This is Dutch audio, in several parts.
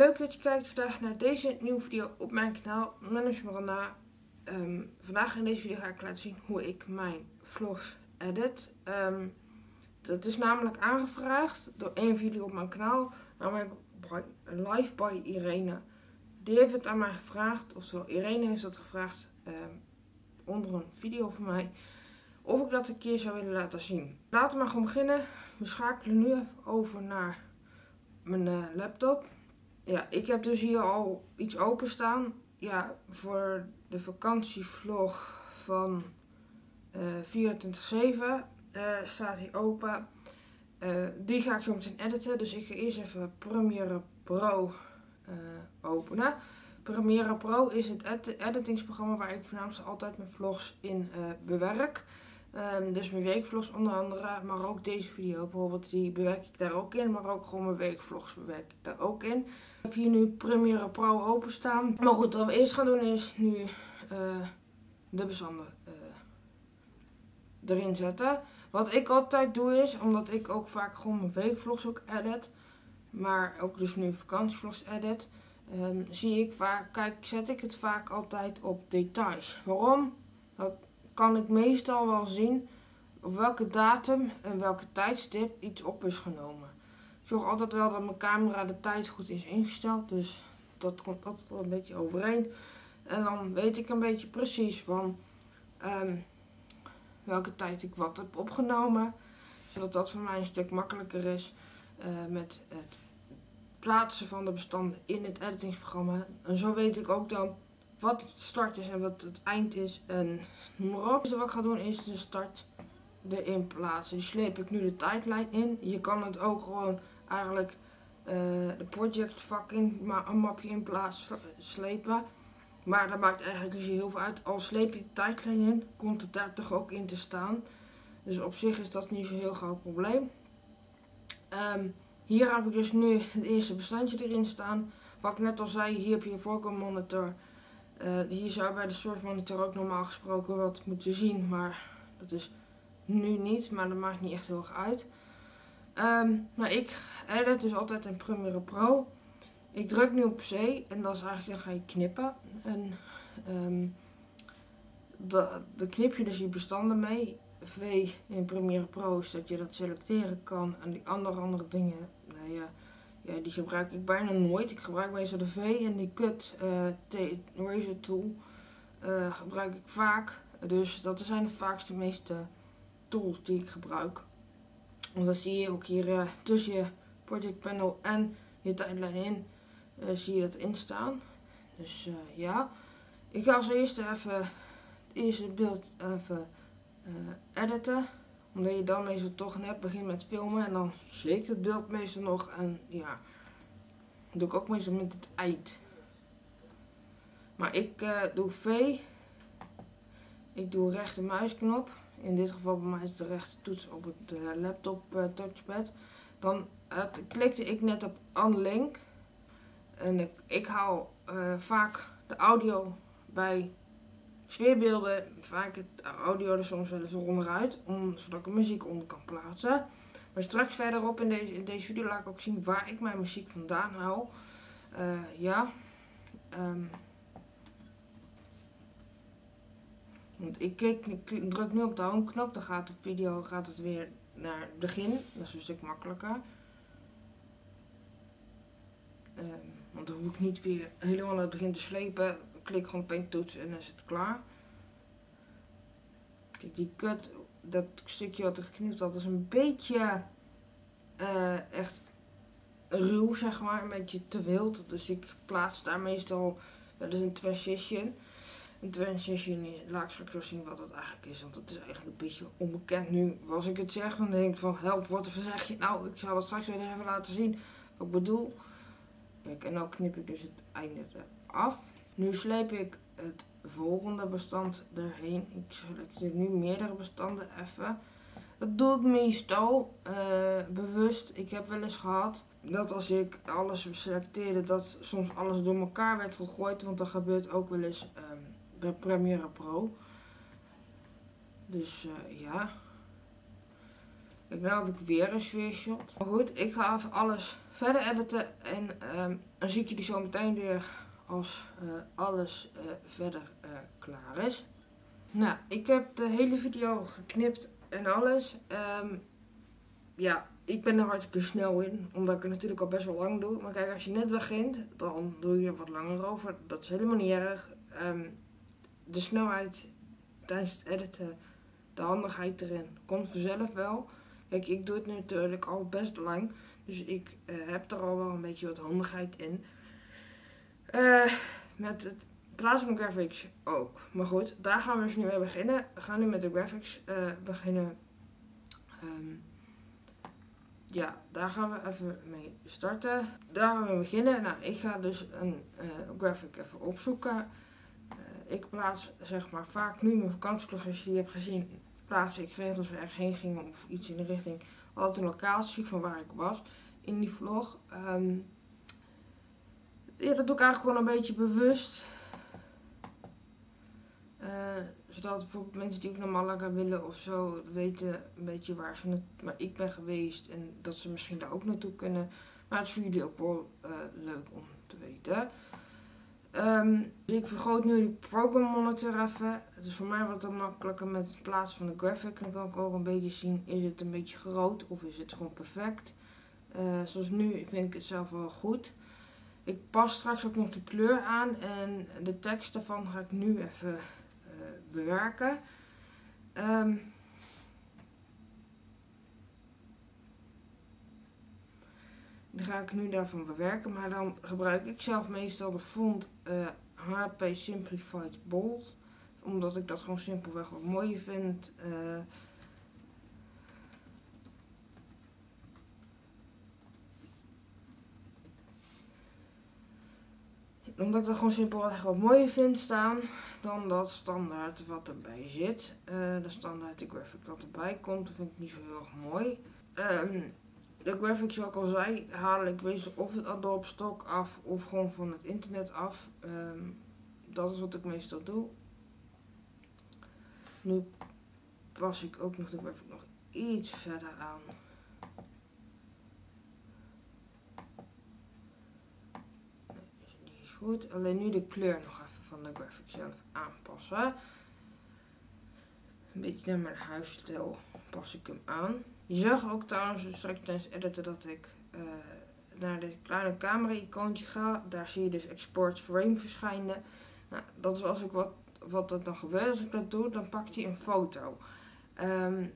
Leuk dat je kijkt vandaag naar deze nieuwe video op mijn kanaal Manage Me Randa. Vandaag in deze video ga ik laten zien hoe ik mijn vlogs edit. Dat is namelijk aangevraagd door een van jullie op mijn kanaal, namelijk Live by Irene. Die heeft het aan mij gevraagd, oftewel Irene heeft dat gevraagd onder een video van mij, of ik dat een keer zou willen laten zien. Laten we maar gewoon beginnen. We schakelen nu even over naar mijn laptop. Ja, ik heb dus hier al iets openstaan. Ja, voor de vakantievlog van 24/7 staat hier open. Die ga ik zo meteen editen. Dus ik ga eerst even Premiere Pro openen. Premiere Pro is het editingsprogramma waar ik voornamelijk altijd mijn vlogs in bewerk. Dus mijn weekvlogs onder andere, maar ook deze video bijvoorbeeld, die bewerk ik daar ook in. Maar ook gewoon mijn weekvlogs bewerk ik daar ook in. Ik heb hier nu Premiere Pro openstaan. Maar goed, wat we eerst gaan doen is nu de bestanden erin zetten. Wat ik altijd doe is, omdat ik ook vaak gewoon mijn weekvlogs ook edit, maar ook dus nu vakantievlogs edit, zie ik vaak, zet ik het vaak altijd op details. Waarom? Dat kan ik meestal wel zien op welke datum en welke tijdstip iets op is genomen. Ik zorg altijd wel dat mijn camera de tijd goed is ingesteld, dus dat komt altijd wel een beetje overeen. En dan weet ik een beetje precies van welke tijd ik wat heb opgenomen, zodat dat voor mij een stuk makkelijker is met het plaatsen van de bestanden in het editingsprogramma. En zo weet ik ook dan wat het start is en wat het eind is en noem maar op. Dus wat ik ga doen is de start erin plaatsen. Die sleep ik nu de tijdlijn in. Je kan het ook gewoon eigenlijk de project vak in, maar een mapje in plaats slepen. Maar dat maakt eigenlijk dus heel veel uit. Al sleep je de tijdlijn in, komt het daar toch ook in te staan. Dus op zich is dat niet zo'n heel groot probleem. Hier heb ik dus nu het eerste bestandje erin staan. Wat ik net al zei, hier heb je een vocal monitor. Hier zou bij de source monitor ook normaal gesproken wat moeten zien, maar dat is nu niet, maar dat maakt niet echt heel erg uit. Maar ik edit dus altijd in Premiere Pro. Ik druk nu op C en dat is eigenlijk, dan ga je knippen. En dan knip je dus je bestanden mee. V in Premiere Pro is dat je dat selecteren kan en die andere dingen, nou ja. Ja, die gebruik ik bijna nooit. Ik gebruik meestal de V en die cut razor tool gebruik ik vaak. Dus dat zijn de vaakste meeste tools die ik gebruik. Want dat zie je ook hier tussen je project panel en je tijdlijn in. Zie je dat in staan. Dus ja. Ik ga als eerste even het eerste beeld even editen. Omdat je dan meestal toch net begint met filmen en dan shake het beeld meestal nog. En ja, dat doe ik ook meestal met het eind. Maar ik doe V. Ik doe rechter muisknop. In dit geval bij mij is de rechter toets op het laptop touchpad. Dan klikte ik net op Unlink. En ik haal vaak de audio bij sfeerbeelden, vaak het audio er soms wel eens onderuit, zodat ik er muziek onder kan plaatsen. Maar straks verderop in deze video laat ik ook zien waar ik mijn muziek vandaan haal. Want ik druk nu op de home knop, dan gaat de video weer naar het begin. Dat is een stuk makkelijker. Want dan hoef ik niet weer helemaal naar het begin te slepen. Klik gewoon op één toets en dan is het klaar. Kijk, die cut, dat stukje wat ik geknipt had, is een beetje echt ruw, zeg maar. Een beetje te wild. Dus ik plaats daar meestal wel eens een transition. Een transition is, laat ik straks wel zien wat dat eigenlijk is. Want dat is eigenlijk een beetje onbekend nu. Als ik het zeg, dan denk ik van help, wat zeg je nou? Ik zal het straks weer even laten zien wat ik bedoel. Kijk, en dan knip ik dus het einde af. Nu sleep ik het volgende bestand erheen. Ik selecteer nu meerdere bestanden even. Dat doe ik meestal bewust. Ik heb wel eens gehad dat als ik alles selecteerde, dat soms alles door elkaar werd gegooid. Want dat gebeurt ook wel eens bij Premiere Pro. Dus ja. Kijk, nou heb ik weer een sfeershot. Maar goed, ik ga even alles verder editen. En dan zie ik jullie zo meteen weer als alles verder klaar is. Nou, ik heb de hele video geknipt en alles. Ja, ik ben er hartstikke snel in, omdat ik het natuurlijk al best wel lang doe. Maar kijk, als je net begint, dan doe je er wat langer over. Dat is helemaal niet erg. De snelheid tijdens het editen, de handigheid erin, komt vanzelf wel. Kijk, ik doe het natuurlijk al best lang, dus ik heb er al wel een beetje wat handigheid in. Met het plaatsen van graphics ook. Maar goed, daar gaan we dus nu mee beginnen. We gaan nu met de graphics beginnen. Ja, daar gaan we even mee starten. Daar gaan we beginnen. Nou, ik ga dus een graphic even opzoeken. Ik plaats zeg maar vaak nu mijn vakantievlogs, als je die hebt gezien, plaats ik regels waar ik heen ging of iets in de richting. Altijd een locatie van waar ik was in die vlog. Ja, dat doe ik eigenlijk gewoon een beetje bewust. Zodat bijvoorbeeld mensen die ook naar Malaga willen of zo weten een beetje waar ze maar ik ben geweest. En dat ze misschien daar ook naartoe kunnen. Maar het is voor jullie ook wel leuk om te weten. Dus ik vergroot nu de program monitor even. Het is voor mij wat dan makkelijker met het plaatsen van de graphic. Dan kan ik ook een beetje zien, is het een beetje groot of is het gewoon perfect. Zoals nu vind ik het zelf wel goed. Ik pas straks ook nog de kleur aan en de tekst daarvan ga ik nu even bewerken. Die ga ik nu daarvan bewerken, maar dan gebruik ik zelf meestal de font HP Simplified Bold. Omdat ik dat gewoon simpelweg wat mooier vind. Omdat ik dat gewoon simpelweg wat mooier vind staan dan dat standaard wat erbij zit. De standaard de graphic wat erbij komt, dat vind ik niet zo heel erg mooi. De graphics, zoals ik al zei, haal ik meestal of het Adobe Stock af of gewoon van het internet af. Dat is wat ik meestal doe. Nu pas ik ook nog de graphic nog iets verder aan. Die is goed. Alleen nu de kleur nog even van de graphic zelf aanpassen. Een beetje naar mijn huisstijl pas ik hem aan. Je zag ook trouwens straks tijdens editen dat ik naar dit kleine camera-icoontje ga. Daar zie je dus export frame verschijnen. Nou, dat is als ik wat dat dan gebeurt. Als ik dat doe, dan pakt hij een foto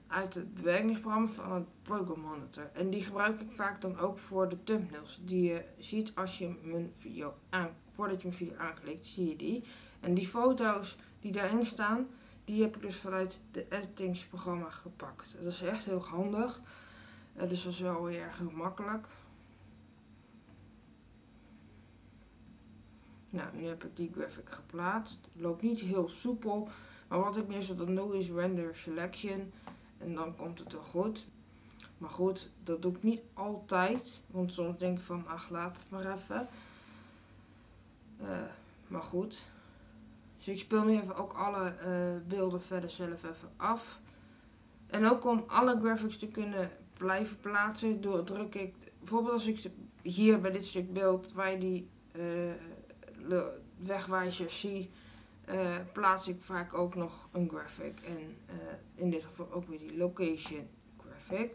uit het bewerkingsprogramma van het program monitor. En die gebruik ik vaak dan ook voor de thumbnails die je ziet als je mijn video voordat je mijn video aanklikt, zie je die. En die foto's die daarin staan, die heb ik dus vanuit de editingsprogramma gepakt. Dat is echt heel handig. Dus dat is wel weer erg heel makkelijk. Nou, nu heb ik die graphic geplaatst. Het loopt niet heel soepel. Maar wat ik meestal dan doe is render selection. En dan komt het wel goed. Maar goed, dat doe ik niet altijd. Want soms denk ik van, ach, laat het maar even. Maar goed. Dus ik speel nu even ook alle beelden verder zelf even af. En ook om alle graphics te kunnen blijven plaatsen, druk ik, bijvoorbeeld als ik hier bij dit stuk beeld, waar je die wegwijzers zie, plaats ik vaak ook nog een graphic. En in dit geval ook weer die location graphic.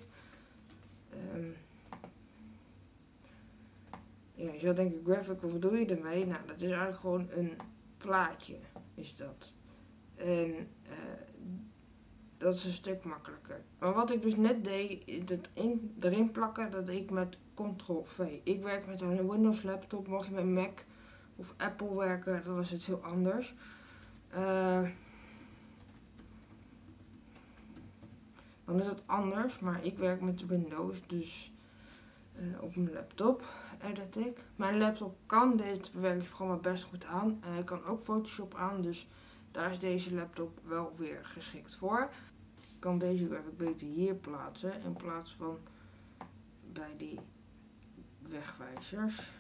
Ja, je zou denken, graphic, wat bedoel je ermee? Nou, dat is eigenlijk gewoon een plaatje is dat. En dat is een stuk makkelijker. Maar wat ik dus net deed, dat erin plakken, dat deed ik met Ctrl+V. Ik werk met een Windows laptop, mocht je met Mac of Apple werken, dan is het heel anders. Dan is het anders, maar ik werk met Windows, dus op mijn laptop edit ik. Mijn laptop kan dit bewerkingsprogramma best goed aan. Hij kan ook Photoshop aan, dus daar is deze laptop wel weer geschikt voor. Ik kan deze graphic beter hier plaatsen in plaats van bij die wegwijzers.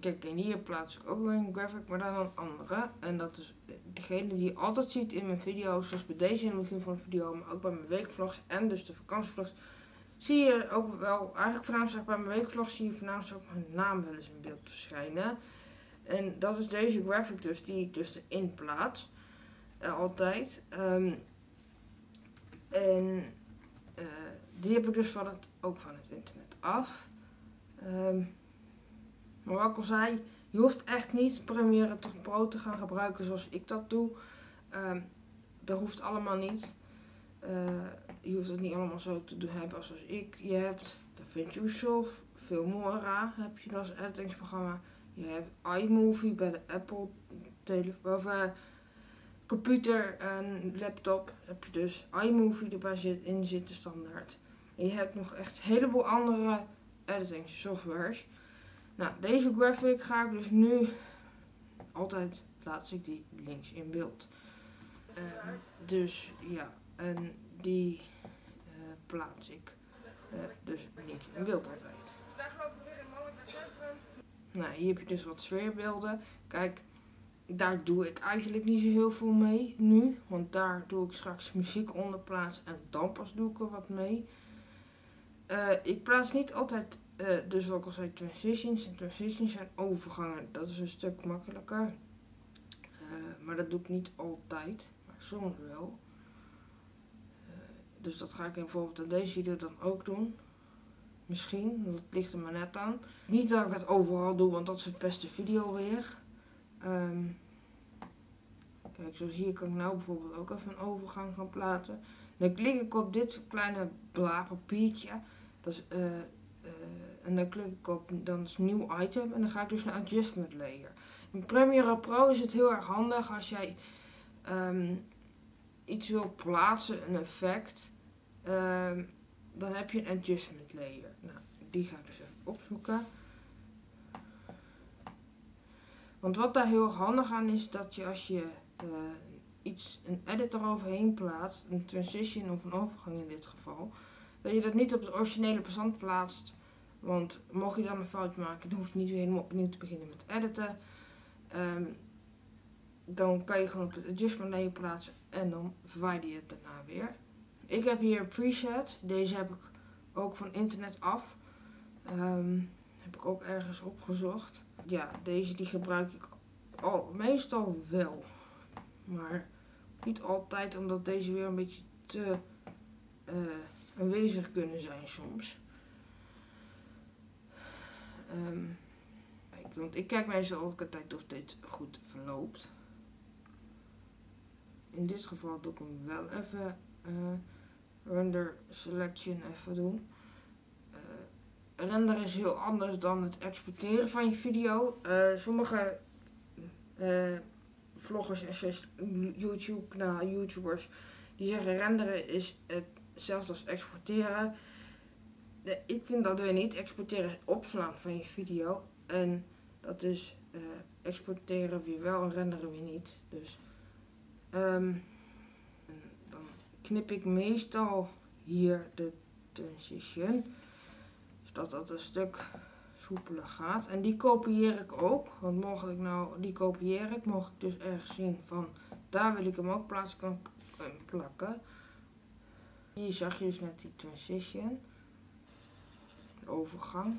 Kijk, en hier plaats ik ook weer een graphic, maar dan een andere. En dat is degene die je altijd ziet in mijn video's, zoals bij deze in het begin van de video, maar ook bij mijn weekvlogs en dus de vakantievlogs. Zie je ook wel, eigenlijk voornamelijk bij mijn weekvlogs, zie je voornamelijk ook mijn naam wel eens in beeld verschijnen. En dat is deze graphic dus, die ik dus erin plaats. Altijd. Die heb ik dus van het, ook van het internet af. Maar wat ik al zei, je hoeft echt niet Premiere Pro te gaan gebruiken zoals ik dat doe. Dat hoeft allemaal niet. Je hoeft het niet allemaal zo te hebben zoals ik. Je hebt DaVinci Resolve, Filmora heb je als editingprogramma. Je hebt iMovie bij de Apple of computer en laptop. Heb je dus iMovie erbij in zitten standaard. En je hebt nog echt een heleboel andere editing softwares. Nou, deze graphic ga ik dus nu altijd plaats ik die links in beeld. Dus ja, en die plaats ik dus links in beeld altijd. Vandaag lopen we weer in Mannenbecentrum. Nou, hier heb je dus wat sfeerbeelden. Kijk, daar doe ik eigenlijk niet zo heel veel mee nu. Want daar doe ik straks muziek onder plaats en dan pas doe ik er wat mee. Ik plaats niet altijd, dus wat ik al zei, transitions. En transitions zijn overgangen. Dat is een stuk makkelijker. Maar dat doe ik niet altijd. Maar soms wel. Dus dat ga ik bijvoorbeeld in deze video dan ook doen. Misschien, dat ligt er maar net aan. Niet dat ik het overal doe, want dat is het beste video weer. Kijk, zoals hier kan ik nou bijvoorbeeld ook even een overgang gaan plaatsen. Dan klik ik op dit kleine bla papiertje. Dat is, en dan klik ik op, dan is nieuw item. En dan ga ik dus naar adjustment layer. In Premiere Pro is het heel erg handig als jij iets wil plaatsen, een effect. Dan heb je een adjustment layer. Nou, die ga ik dus even opzoeken. Want wat daar heel handig aan is, dat je als je een edit eroverheen plaatst, een transition of een overgang in dit geval, dat je dat niet op het originele bestand plaatst. Want mocht je dan een fout maken, dan hoef je niet weer helemaal opnieuw te beginnen met editen. Dan kan je gewoon op het adjustment layer plaatsen en dan verwijder je het daarna weer. Ik heb hier een preset. Deze heb ik ook van internet af. Heb ik ook ergens opgezocht. Ja, deze die gebruik ik meestal wel. Maar niet altijd, omdat deze weer een beetje te aanwezig kunnen zijn soms. Kijk, want ik kijk meestal elke tijd of dit goed verloopt. In dit geval doe ik hem wel even render selection even doen. Renderen is heel anders dan het exporteren van je video. Sommige vloggers en YouTubers die zeggen renderen is hetzelfde als exporteren. Ik vind dat weer niet. Exporteren is opslaan van je video. En dat is exporteren weer wel en renderen weer niet. Dus dan knip ik meestal hier de transition. Zodat dat een stuk soepeler gaat. En die kopieer ik ook. Want mocht ik nou, die kopieer ik. Mocht ik dus ergens zien van daar wil ik hem ook plaatsen, kan ik hem plakken. Hier zag je dus net die transition. Overgang.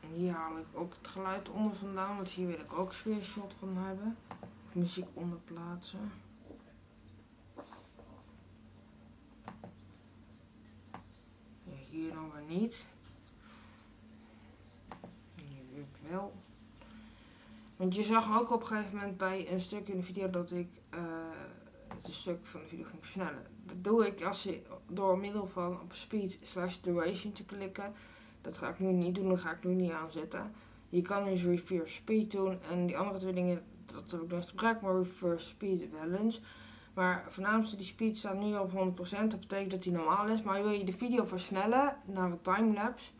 En hier haal ik ook het geluid onder vandaan, want hier wil ik ook sfeershot van hebben. Of muziek onder plaatsen. Ja, hier dan weer niet. Hier wil ik wel. Want je zag ook op een gegeven moment bij een stuk in de video dat ik het stuk van de video ging versnellen. Dat doe ik als je door middel van op speed/duration te klikken. Dat ga ik nu niet doen, dat ga ik nu niet aanzetten. Je kan dus reverse speed doen en die andere twee dingen, dat heb ik nog gebruikt, maar reverse speed wel eens. Maar voornamelijk die speed staat nu op 100%, dat betekent dat die normaal is. Maar wil je de video versnellen naar een timelapse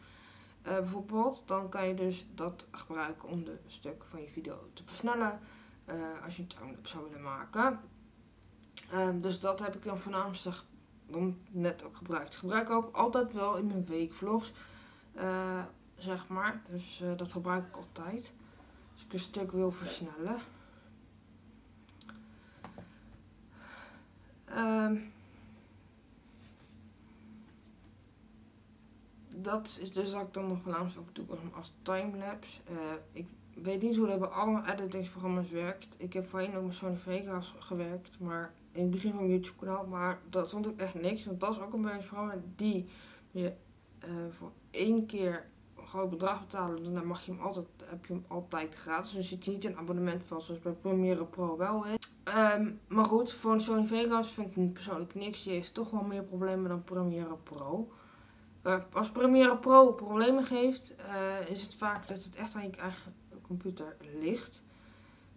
bijvoorbeeld, dan kan je dus dat gebruiken om de stuk van je video te versnellen als je een timelapse zou willen maken. Dus dat heb ik dan voornamelijk net ook gebruikt. Gebruik ik ook altijd wel in mijn weekvlogs. zeg maar. Dus dat gebruik ik altijd. Als ik een stuk wil versnellen. Dat is dus dat ik dan nog voornamelijk ook doe als timelapse. Ik weet niet hoe dat bij alle editingsprogramma's werkt. Ik heb voorheen ook met Sony Vegas gewerkt, maar in het begin van mijn YouTube kanaal. Maar dat vond ik echt niks, want dat is ook een bewerkingsprogramma die je voor één keer een groot bedrag betalen. Dan mag je hem altijd, heb je hem altijd gratis. Dus zit je niet in een abonnement vast, zoals bij Premiere Pro wel is. Maar goed, voor een Sony Vegas vind ik persoonlijk niks. Die heeft toch wel meer problemen dan Premiere Pro. Als Premiere Pro problemen geeft, is het vaak dat het echt aan je eigen computer ligt.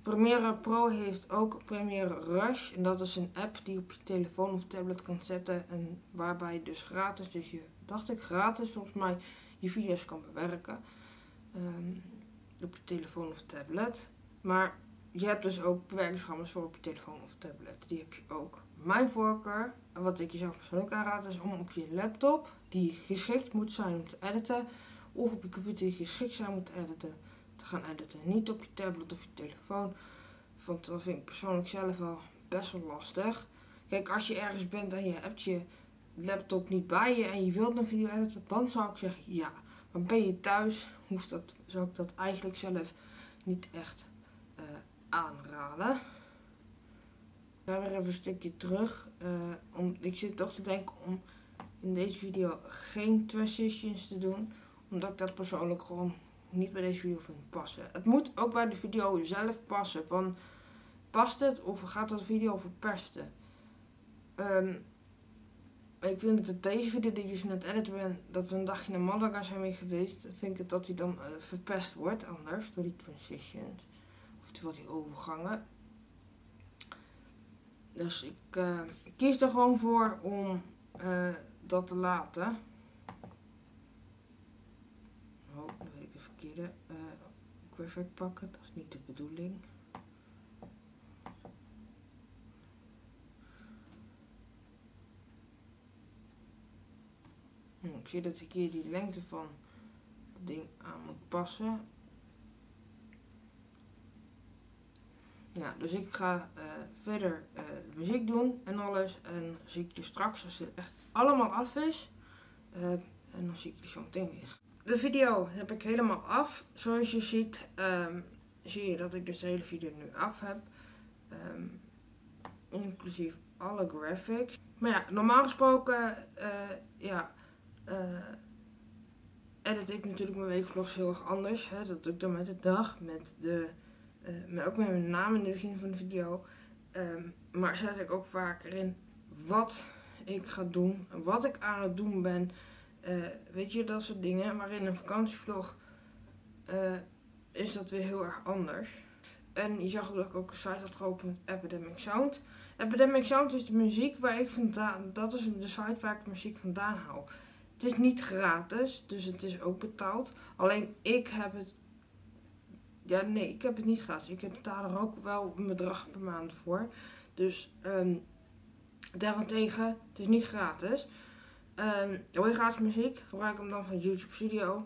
Premiere Pro heeft ook Premiere Rush. En dat is een app die je op je telefoon of tablet kan zetten. En waarbij dus gratis, dus je dacht ik gratis volgens mij, je video's kan bewerken. Op je telefoon of tablet. Maar je hebt dus ook bewerkingsprogramma's voor op je telefoon of tablet. Die heb je ook. Mijn voorkeur, en wat ik jezelf persoonlijk aanraad, is om op je laptop, die geschikt moet zijn om te editen, of op je computer die geschikt zijn om te editen, te gaan editen. Niet op je tablet of je telefoon, want dat vind ik persoonlijk zelf wel best wel lastig. Kijk, als je ergens bent en je hebt je laptop niet bij je en je wilt een video editen, dan zou ik zeggen ja. Maar ben je thuis, zou ik dat eigenlijk zelf niet echt aanraden. Ik ga weer even een stukje terug. Ik zit toch te denken om in deze video geen transitions te doen. Omdat ik dat persoonlijk gewoon niet bij deze video vind passen. Het moet ook bij de video zelf passen. Van, past het of gaat dat video verpesten? Ik vind dat deze video die ik dus net editen ben, dat we een dagje naar Malaga zijn mee geweest. Vind ik dat die dan verpest wordt anders door die transitions. Oftewel die overgangen. Dus ik kies er gewoon voor om dat te laten. Oh, dan weet ik de verkeerde. Perfect pakken, dat is niet de bedoeling. Ik zie dat ik hier die lengte van het ding aan moet passen. Nou, dus ik ga verder de muziek doen en alles. En zie ik je straks als het echt allemaal af is. En dan zie ik je zo meteen weer. De video heb ik helemaal af. Zoals je ziet, zie je dat ik dus de hele video nu af heb. Inclusief alle graphics. Maar ja, normaal gesproken edit ik natuurlijk mijn weekvlogs heel erg anders. Hè? Dat doe ik dan met de dag, met de... maar ook met mijn naam in het begin van de video. Maar zet ik ook vaker in wat ik ga doen. Wat ik aan het doen ben. Weet je, dat soort dingen. Maar in een vakantievlog is dat weer heel erg anders. En je zag ook dat ik ook een site had geopend met Epidemic Sound. Epidemic Sound is de muziek waar ik vandaan... Dat is de site waar ik de muziek vandaan haal. Het is niet gratis. Dus het is ook betaald. Alleen ik heb het... Ja, nee, ik heb het niet gratis. Ik betaal er ook wel een bedrag per maand voor. Dus daarentegen, het is niet gratis. Wil je gratis muziek? Gebruik hem dan van YouTube Studio.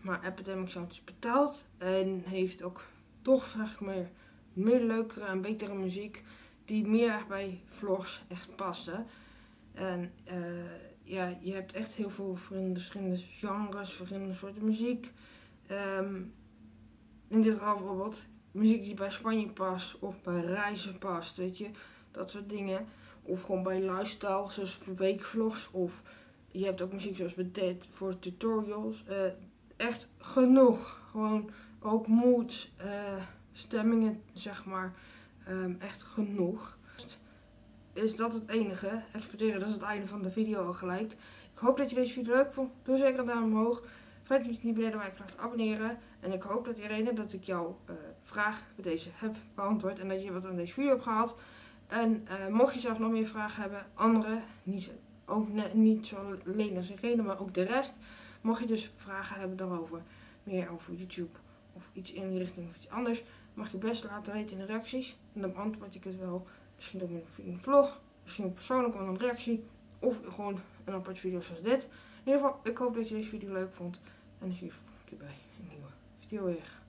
Maar Epidemic Sound is betaald. En heeft ook toch, zeg ik maar, meer leukere en betere muziek. Die meer bij vlogs echt passen. En ja, je hebt echt heel veel verschillende genres, verschillende soorten muziek. In dit geval bijvoorbeeld muziek die bij Spanje past of bij reizen past, weet je, dat soort dingen. Of gewoon bij lifestyle, zoals weekvlogs, of je hebt ook muziek zoals bij dit voor tutorials. Echt genoeg, gewoon ook moods, stemmingen, zeg maar, echt genoeg. Is dat het enige, exporteren, dat is het einde van de video al gelijk. Ik hoop dat je deze video leuk vond, doe zeker een duim omhoog. Vergeet niet beneden mijn kanaal te abonneren. En ik hoop dat Irene, dat ik jouw vraag met deze heb beantwoord. En dat je wat aan deze video hebt gehad. En mocht je zelf nog meer vragen hebben. Andere, niet zo alleen als Irene, maar ook de rest. Mocht je dus vragen hebben daarover. Meer over YouTube of iets in die richting of iets anders. Mag je best laten weten in de reacties. En dan beantwoord ik het wel. Misschien ook in een vlog. Misschien persoonlijk onder een reactie. Of gewoon een aparte video zoals dit. In ieder geval, ik hoop dat je deze video leuk vond. dan zie je volgende keer bij een nieuwe video weer.